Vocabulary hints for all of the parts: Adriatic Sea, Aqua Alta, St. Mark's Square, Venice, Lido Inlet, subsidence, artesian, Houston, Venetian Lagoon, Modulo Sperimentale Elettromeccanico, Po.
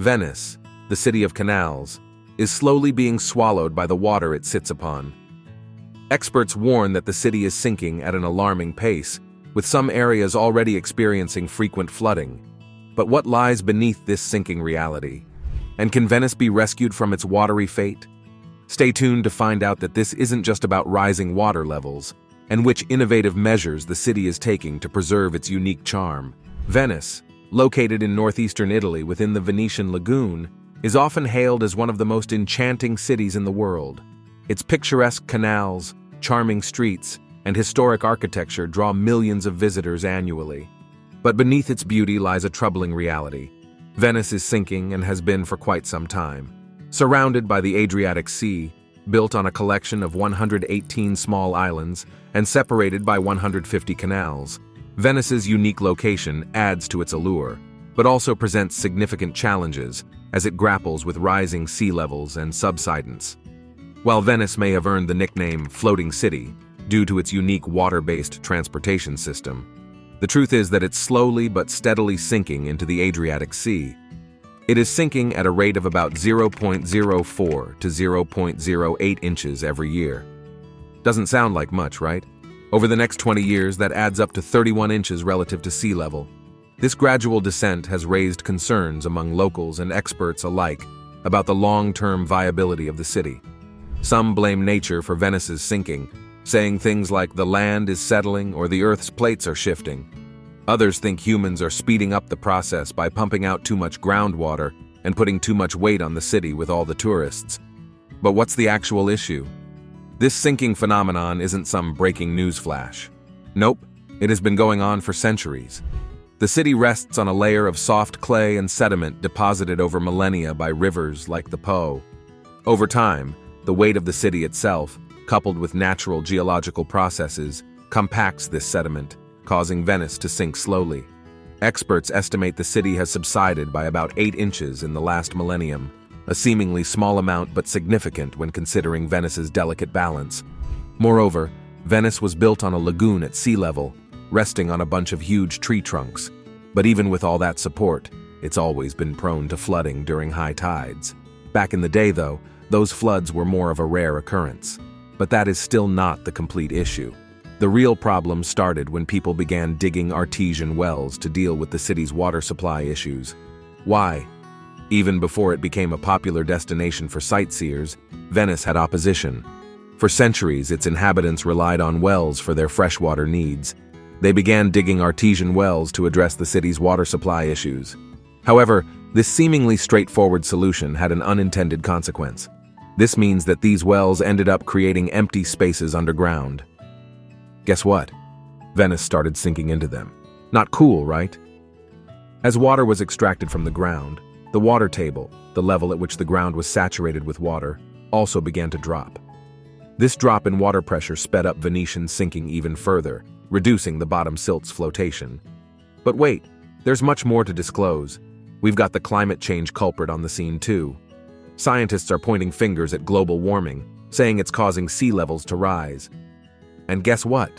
Venice, the city of canals, is slowly being swallowed by the water it sits upon. Experts warn that the city is sinking at an alarming pace, with some areas already experiencing frequent flooding. But what lies beneath this sinking reality? And can Venice be rescued from its watery fate? Stay tuned to find out that this isn't just about rising water levels, and which innovative measures the city is taking to preserve its unique charm. Venice, located in northeastern Italy within the Venetian Lagoon, is often hailed as one of the most enchanting cities in the world. Its picturesque canals, charming streets, and historic architecture draw millions of visitors annually. But beneath its beauty lies a troubling reality. Venice is sinking and has been for quite some time. Surrounded by the Adriatic Sea, built on a collection of 118 small islands and separated by 150 canals, Venice's unique location adds to its allure, but also presents significant challenges as it grapples with rising sea levels and subsidence. While Venice may have earned the nickname Floating City due to its unique water-based transportation system, the truth is that it's slowly but steadily sinking into the Adriatic Sea. It is sinking at a rate of about 0.04 to 0.08 inches every year. Doesn't sound like much, right? Over the next 20 years, that adds up to 31 inches relative to sea level. This gradual descent has raised concerns among locals and experts alike about the long-term viability of the city. Some blame nature for Venice's sinking, saying things like the land is settling or the Earth's plates are shifting. Others think humans are speeding up the process by pumping out too much groundwater and putting too much weight on the city with all the tourists. But what's the actual issue? This sinking phenomenon isn't some breaking news flash. Nope, it has been going on for centuries. The city rests on a layer of soft clay and sediment deposited over millennia by rivers like the Po. Over time, the weight of the city itself, coupled with natural geological processes, compacts this sediment, causing Venice to sink slowly. Experts estimate the city has subsided by about 8 inches in the last millennium, a seemingly small amount but significant when considering Venice's delicate balance. Moreover, Venice was built on a lagoon at sea level, resting on a bunch of huge tree trunks. But even with all that support, it's always been prone to flooding during high tides. Back in the day, though, those floods were more of a rare occurrence. But that is still not the complete issue. The real problem started when people began digging artesian wells to deal with the city's water supply issues. Why? Even before it became a popular destination for sightseers, Venice had opposition. For centuries, its inhabitants relied on wells for their freshwater needs. They began digging artesian wells to address the city's water supply issues. However, this seemingly straightforward solution had an unintended consequence. This means that these wells ended up creating empty spaces underground. Guess what? Venice started sinking into them. Not cool, right? As water was extracted from the ground, the water table, the level at which the ground was saturated with water, also began to drop. This drop in water pressure sped up Venetian sinking even further, reducing the bottom silt's flotation. But wait, there's much more to disclose. We've got the climate change culprit on the scene too. Scientists are pointing fingers at global warming, saying it's causing sea levels to rise. And guess what?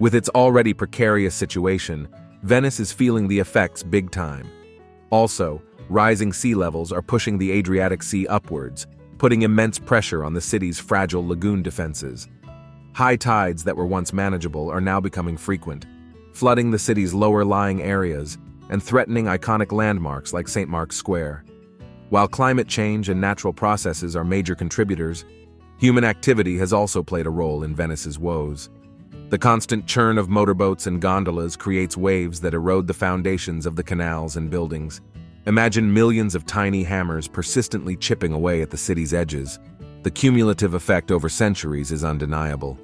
With its already precarious situation, Venice is feeling the effects big time. Also, rising sea levels are pushing the Adriatic Sea upwards, putting immense pressure on the city's fragile lagoon defenses. High tides that were once manageable are now becoming frequent, flooding the city's lower-lying areas and threatening iconic landmarks like St. Mark's Square. While climate change and natural processes are major contributors, human activity has also played a role in Venice's woes. The constant churn of motorboats and gondolas creates waves that erode the foundations of the canals and buildings. Imagine millions of tiny hammers persistently chipping away at the city's edges. The cumulative effect over centuries is undeniable.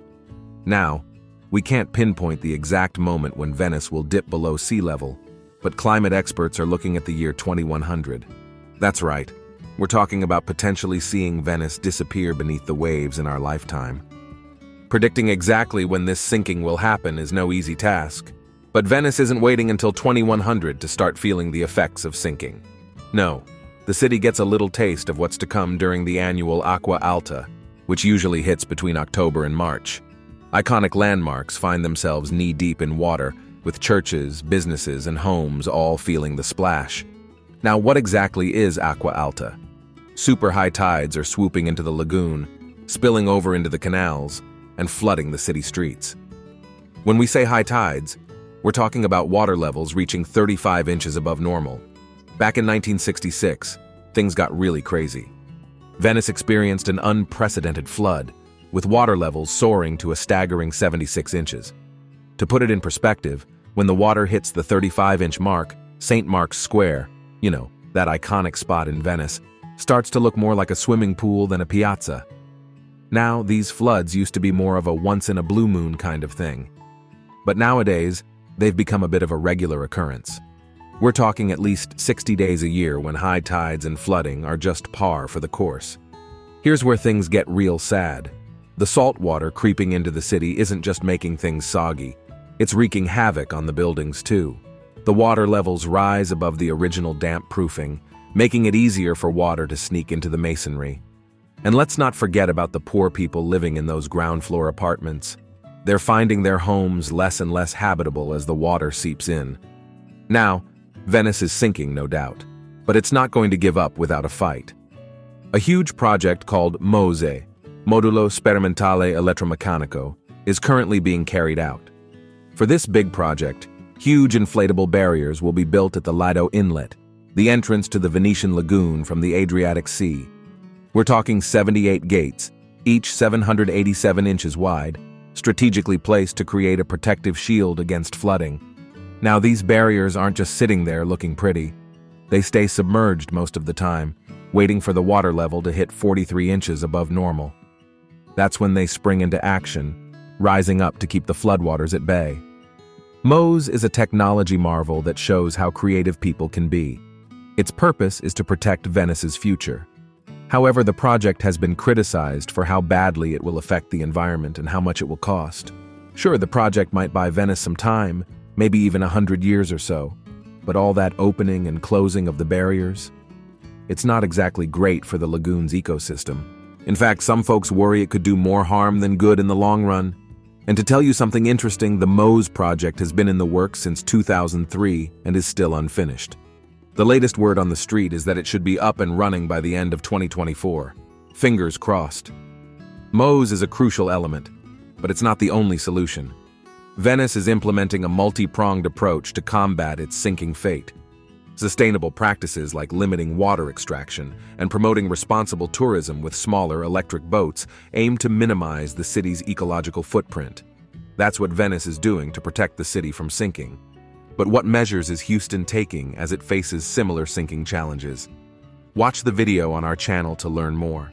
Now, we can't pinpoint the exact moment when Venice will dip below sea level, but climate experts are looking at the year 2100. That's right. We're talking about potentially seeing Venice disappear beneath the waves in our lifetime. Predicting exactly when this sinking will happen is no easy task, but Venice isn't waiting until 2100 to start feeling the effects of sinking. No, the city gets a little taste of what's to come during the annual Aqua Alta, which usually hits between October and March. Iconic landmarks find themselves knee-deep in water, with churches, businesses, and homes all feeling the splash. Now, what exactly is Aqua Alta? Super high tides are swooping into the lagoon, spilling over into the canals, and flooding the city streets. When we say high tides, we're talking about water levels reaching 35 inches above normal. Back in 1966, things got really crazy. Venice experienced an unprecedented flood, with water levels soaring to a staggering 76 inches. To put it in perspective, when the water hits the 35-inch mark, St. Mark's Square, you know, that iconic spot in Venice, starts to look more like a swimming pool than a piazza. Now, these floods used to be more of a once-in-a-blue-moon kind of thing. But nowadays, they've become a bit of a regular occurrence. We're talking at least 60 days a year when high tides and flooding are just par for the course. Here's where things get real sad. The salt water creeping into the city isn't just making things soggy, it's wreaking havoc on the buildings too. The water levels rise above the original damp proofing, making it easier for water to sneak into the masonry. And let's not forget about the poor people living in those ground floor apartments. They're finding their homes less and less habitable as the water seeps in. Now, Venice is sinking, no doubt, but it's not going to give up without a fight. A huge project called MOSE, Modulo Sperimentale Elettromeccanico, is currently being carried out. For this big project, huge inflatable barriers will be built at the Lido Inlet, the entrance to the Venetian Lagoon from the Adriatic Sea. We're talking 78 gates, each 787 inches wide, strategically placed to create a protective shield against flooding. Now, these barriers aren't just sitting there looking pretty. They stay submerged most of the time, waiting for the water level to hit 43 inches above normal. That's when they spring into action, rising up to keep the floodwaters at bay. MOSE is a technology marvel that shows how creative people can be. Its purpose is to protect Venice's future. However, the project has been criticized for how badly it will affect the environment and how much it will cost. Sure, the project might buy Venice some time, maybe even 100 years or so, but all that opening and closing of the barriers? It's not exactly great for the lagoon's ecosystem. In fact, some folks worry it could do more harm than good in the long run. And to tell you something interesting, the MOSE project has been in the works since 2003 and is still unfinished. The latest word on the street is that it should be up and running by the end of 2024. Fingers crossed. MOSE is a crucial element, but it's not the only solution. Venice is implementing a multi-pronged approach to combat its sinking fate. Sustainable practices like limiting water extraction and promoting responsible tourism with smaller electric boats aim to minimize the city's ecological footprint. That's what Venice is doing to protect the city from sinking. But what measures is Houston taking as it faces similar sinking challenges? Watch the video on our channel to learn more.